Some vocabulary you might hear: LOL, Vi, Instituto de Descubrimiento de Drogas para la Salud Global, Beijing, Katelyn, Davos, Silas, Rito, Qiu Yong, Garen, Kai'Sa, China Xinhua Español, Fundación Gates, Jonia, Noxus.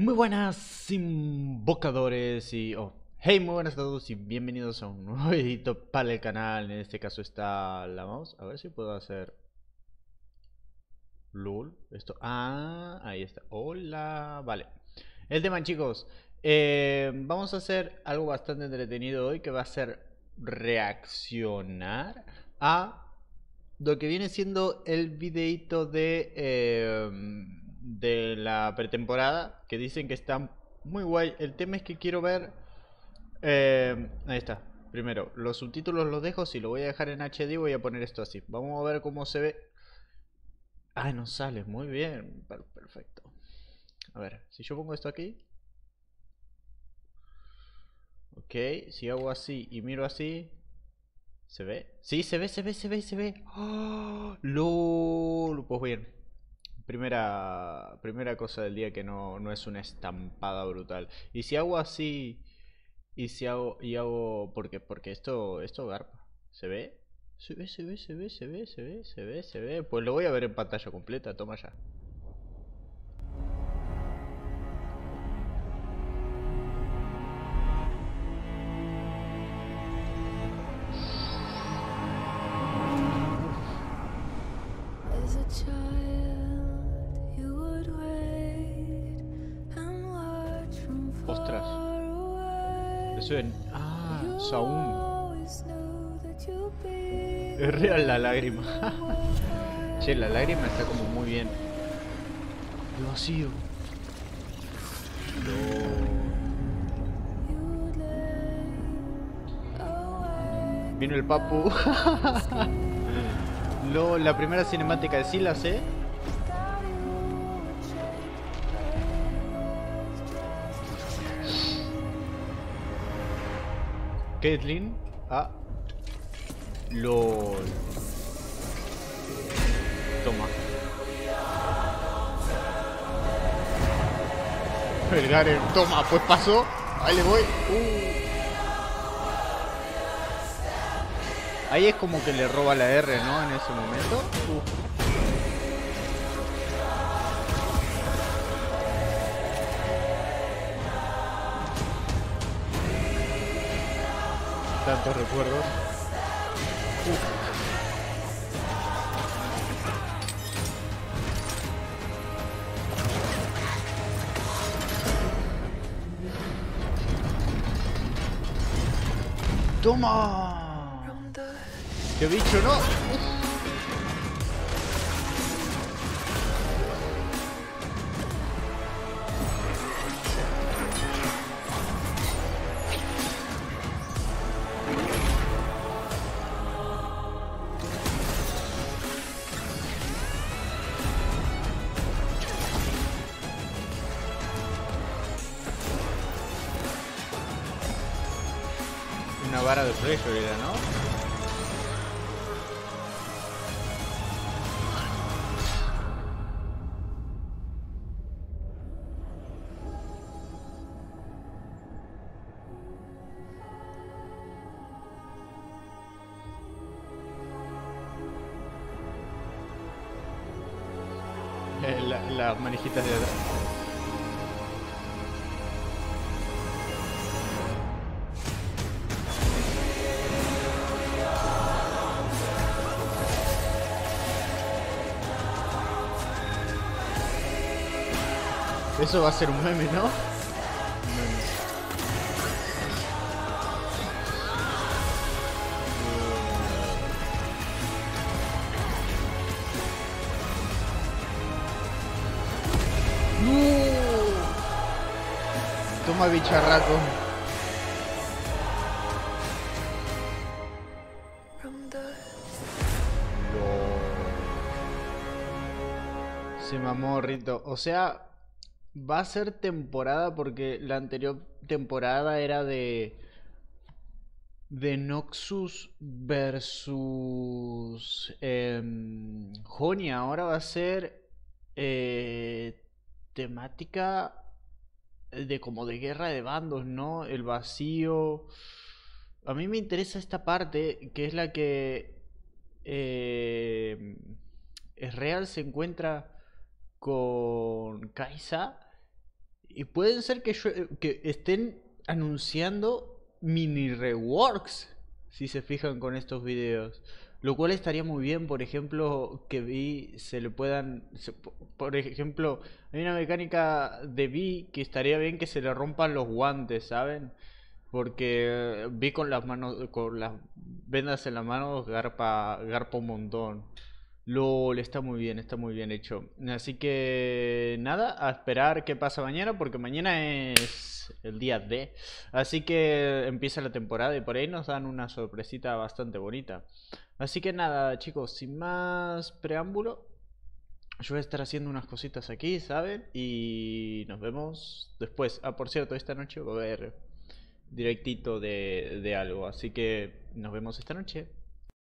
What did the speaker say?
Muy buenas invocadores y... muy buenas a todos y bienvenidos a un nuevo edito para el canal. En este caso está la mouse. A ver si puedo hacer... LOL. Esto... ahí está. Hola. Vale. El tema, chicos. Vamos a hacer algo bastante entretenido hoy que va a ser reaccionar a lo que viene siendo el videito de la pretemporada, que dicen que está muy guay. El tema es que quiero ver ahí está. Primero, los subtítulos los dejo, si lo voy a dejar en HD, voy a poner esto así. Vamos a ver cómo se ve. Ah, no sale, muy bien, perfecto. A ver, si yo pongo esto aquí. Ok, si hago así y miro así. ¿Se ve? Sí, se ve. ¡Oh! ¡Lol! Pues bien, Primera cosa del día que no es una estampada brutal. Y si hago así y si hago porque esto garpa. ¿Se ve? Se ve. Pues lo voy a ver en pantalla completa, toma ya. Ostras, eso es... Ah, Saúl. Es real la lágrima. Che, la lágrima está como muy bien. El vacío. No. Vino el papu. La primera cinemática de Silas, ¿eh? Katelyn. Ah. LOL. Toma. El Garen. Toma, pues pasó. Ahí le voy. Ahí es como que le roba la R, ¿no? En ese momento. Tantos recuerdos. ¡Toma! ¡Qué bicho, no! Una vara de pressure era, ¿no? Las manijitas de atrás. Eso va a ser un meme, ¿no? Toma, bicharraco. No. Se mamó Rito. O sea, va a ser temporada porque la anterior temporada era de Noxus versus Jonia. Ahora va a ser temática de como de guerra de bandos, ¿no? El vacío. A mí me interesa esta parte, que es la que Real se encuentra con Kai'Sa Y pueden ser que, estén anunciando mini reworks, si se fijan con estos videos. Lo cual estaría muy bien, por ejemplo, que Vi se le puedan... por ejemplo, hay una mecánica de Vi que estaría bien que se le rompan los guantes, ¿saben? Porque Vi con las manos, con las vendas en las manos, garpa un montón. LOL, está muy bien hecho. Así que nada, a esperar qué pasa mañana, porque mañana es el día D. Así que empieza la temporada y por ahí nos dan una sorpresita bastante bonita. Así que nada, chicos, sin más preámbulo, yo voy a estar haciendo unas cositas aquí, ¿saben? Y nos vemos después. Ah, por cierto, esta noche va a haber directito de algo, así que nos vemos esta noche.